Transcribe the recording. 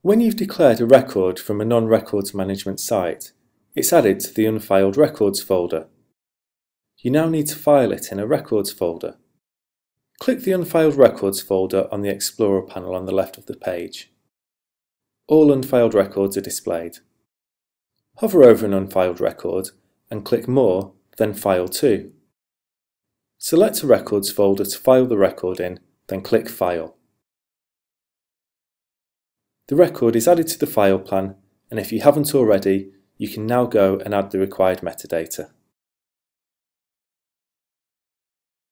When you've declared a record from a non-records management site, it's added to the Unfiled Records folder. You now need to file it in a Records folder. Click the Unfiled Records folder on the Explorer panel on the left of the page. All unfiled records are displayed. Hover over an unfiled record and click More, then File To. Select a Records folder to file the record in, then click File. The record is added to the file plan, and if you haven't already, you can now go and add the required metadata.